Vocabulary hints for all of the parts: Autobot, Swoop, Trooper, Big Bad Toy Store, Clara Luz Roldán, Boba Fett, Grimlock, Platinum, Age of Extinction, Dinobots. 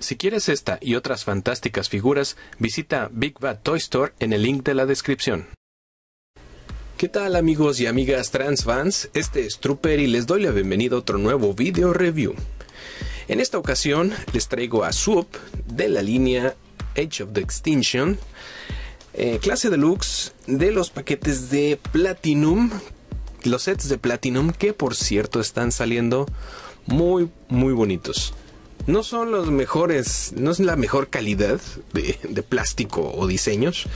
Si quieres esta y otras fantásticas figuras, visita Big Bad Toy Store en el link de la descripción. ¿Qué tal amigos y amigas transfans? Este es Trooper y les doy la bienvenida a otro nuevo video review. En esta ocasión les traigo a Swoop de la línea Age of the Extinction, clase deluxe de los paquetes de Platinum, los sets de Platinum que por cierto están saliendo muy bonitos. No son los mejores, no es la mejor calidad de plástico o diseños,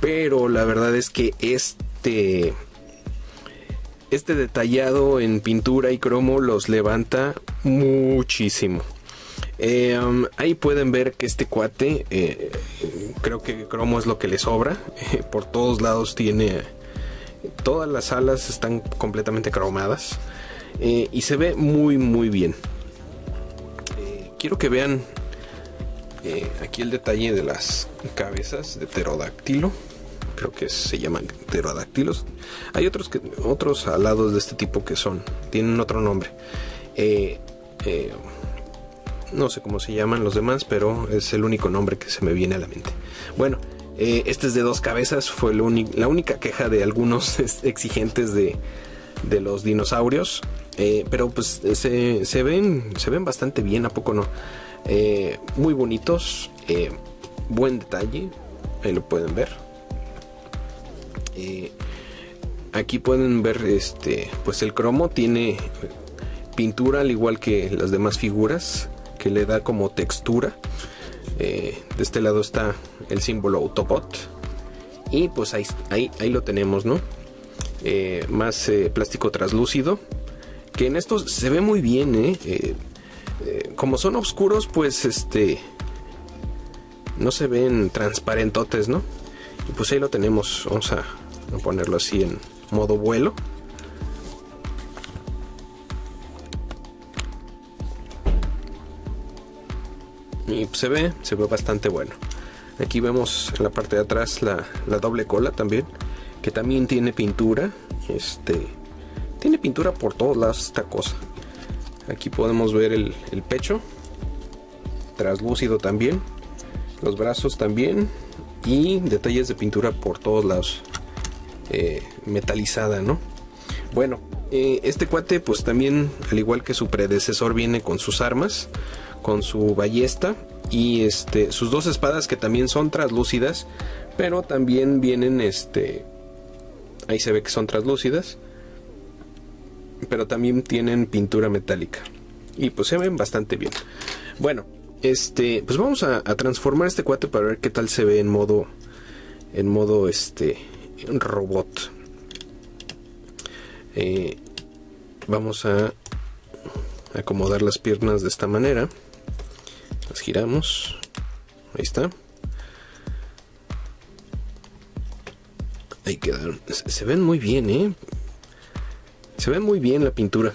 pero la verdad es que este detallado en pintura y cromo los levanta muchísimo. Ahí pueden ver que este cuate, creo que cromo es lo que le sobra, por todos lados tiene, todas las alas están completamente cromadas y se ve muy bien. Quiero que vean aquí el detalle de las cabezas de pterodáctilo. Creo que se llaman pterodáctilos. Hay otros alados de este tipo que tienen otro nombre. No sé cómo se llaman los demás, pero es el único nombre que se me viene a la mente. Bueno, este es de dos cabezas. Fue la única queja de algunos exigentes de los dinosaurios. Pero pues se ven bastante bien, ¿a poco no? Muy bonitos, buen detalle, ahí lo pueden ver. Aquí pueden ver pues el cromo tiene pintura al igual que las demás figuras, que le da como textura. De este lado está el símbolo Autobot y pues ahí lo tenemos, ¿no? Más plástico translúcido, que en estos se ve muy bien, como son oscuros, pues no se ven transparentotes, ¿no? Y pues ahí lo tenemos, vamos a ponerlo así en modo vuelo. Y pues se ve bastante bueno. Aquí vemos en la parte de atrás la doble cola también, que también tiene pintura, tiene pintura por todos lados esta cosa. Aquí podemos ver el pecho, translúcido también, los brazos también, y detalles de pintura por todos lados, metalizada, ¿no? Bueno, este cuate pues también, al igual que su predecesor, viene con sus armas, con su ballesta y sus dos espadas, que también son translúcidas, pero también vienen, ahí se ve que son translúcidas, pero también tienen pintura metálica y pues se ven bastante bien. Bueno, pues vamos a transformar este cuate para ver qué tal se ve en modo robot. Vamos a acomodar las piernas de esta manera, las giramos, ahí está, ahí quedaron, se ven muy bien, se ve muy bien la pintura.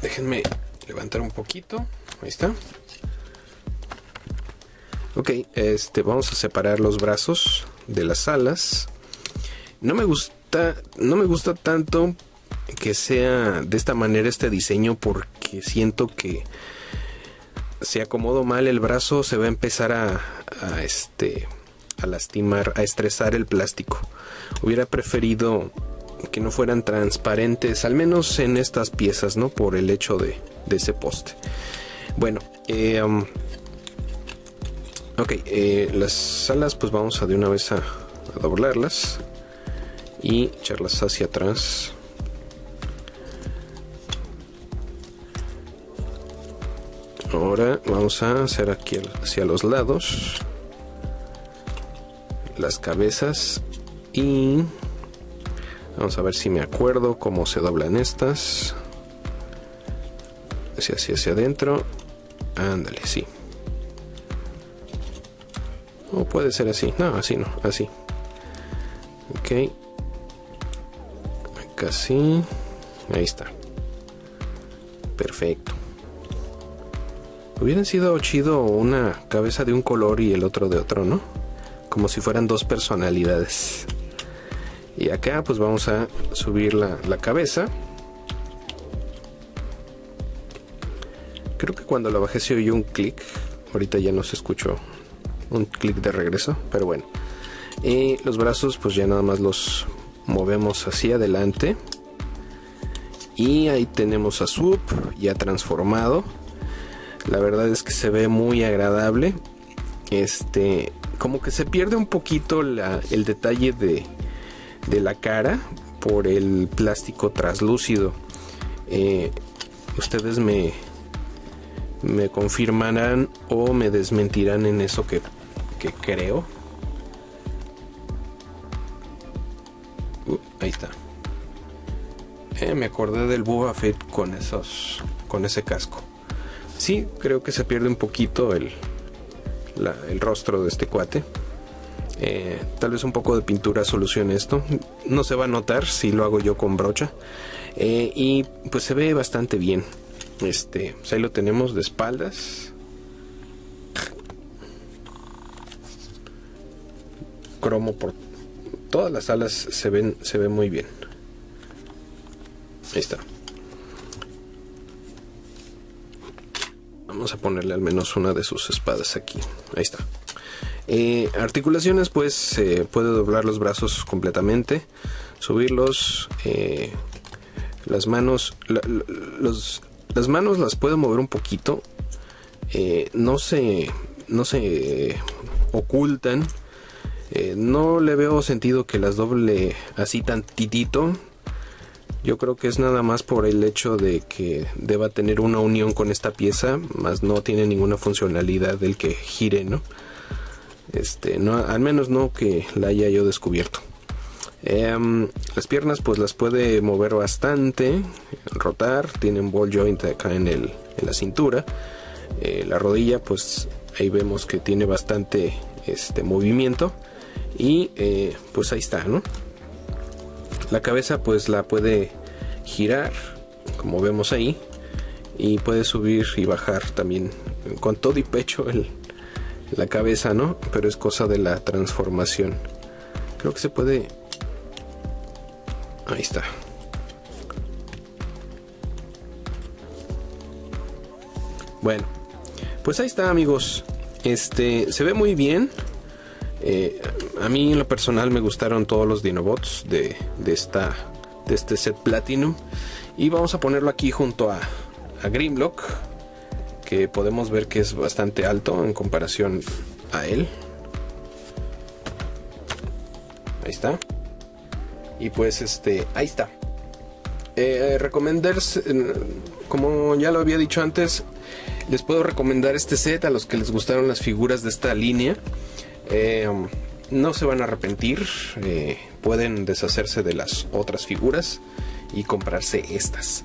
Déjenme levantar un poquito. Ahí está. Ok, vamos a separar los brazos de las alas. No me gusta tanto que sea de esta manera este diseño, porque siento que si acomodo mal el brazo se va a empezar a lastimar, a estresar el plástico. Hubiera preferido que no fueran transparentes, al menos en estas piezas, ¿no? Por el hecho de ese poste. Bueno, ok, las alas pues vamos a de una vez a doblarlas y echarlas hacia atrás. Ahora vamos a hacer aquí hacia los lados las cabezas y vamos a ver si me acuerdo cómo se doblan estas. Hacia adentro. Ándale, sí. O puede ser así. No, así no, así. Ok. Acá sí. Ahí está. Perfecto. Hubieran sido chido una cabeza de un color y el otro de otro, ¿no? Como si fueran dos personalidades. Y acá pues vamos a subir la cabeza. Creo que cuando la bajé se oyó un clic. Ahorita ya no se escuchó un clic de regreso, pero bueno. Y los brazos pues ya nada más los movemos hacia adelante. Y ahí tenemos a Swoop ya transformado. La verdad es que se ve muy agradable. Como que se pierde un poquito el detalle de la cara por el plástico traslúcido. Ustedes me confirmarán o me desmentirán en eso que creo. Ahí está. Me acordé del Boba Fett con ese casco. Sí, creo que se pierde un poquito el rostro de este cuate. Tal vez un poco de pintura solucione esto. No se va a notar si lo hago yo con brocha. Y pues se ve bastante bien. Pues ahí lo tenemos de espaldas. Cromo por todas las alas, se ve muy bien. Ahí está. Vamos a ponerle al menos una de sus espadas aquí. Ahí está. Articulaciones, pues puede doblar los brazos completamente, subirlos, las manos, las manos las puede mover un poquito, no se ocultan, no le veo sentido que las doble así tantitito. Yo creo que es nada más por el hecho de que deba tener una unión con esta pieza, más no tiene ninguna funcionalidad el que gire, ¿no? No, al menos no que la haya yo descubierto. Las piernas pues las puede mover bastante, rotar, tienen ball joint acá en la cintura. La rodilla pues ahí vemos que tiene bastante movimiento y pues ahí está, ¿no? La cabeza pues la puede girar como vemos ahí y puede subir y bajar también con todo y pecho la cabeza, ¿no? Pero es cosa de la transformación. Creo que se puede... Ahí está. Bueno, pues ahí está, amigos. Se ve muy bien. A mí en lo personal me gustaron todos los Dinobots de este set Platinum. Y vamos a ponerlo aquí junto a Grimlock, que podemos ver que es bastante alto en comparación a él. Ahí está. Y pues ahí está. Recomendarse, como ya lo había dicho antes, les puedo recomendar este set a los que les gustaron las figuras de esta línea. No se van a arrepentir. Pueden deshacerse de las otras figuras y comprarse estas.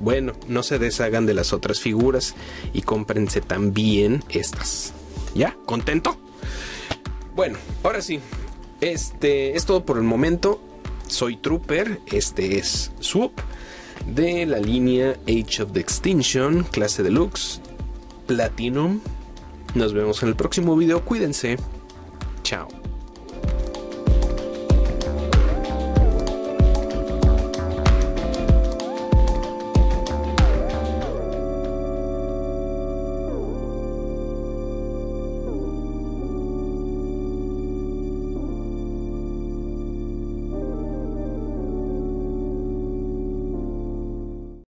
Bueno, no se deshagan de las otras figuras y cómprense también estas. ¿Ya? ¿Contento? Bueno, ahora sí. Es todo por el momento. Soy Trooper. Este es Swoop de la línea Age of the Extinction, clase Deluxe, Platinum. Nos vemos en el próximo video. Cuídense. Chao.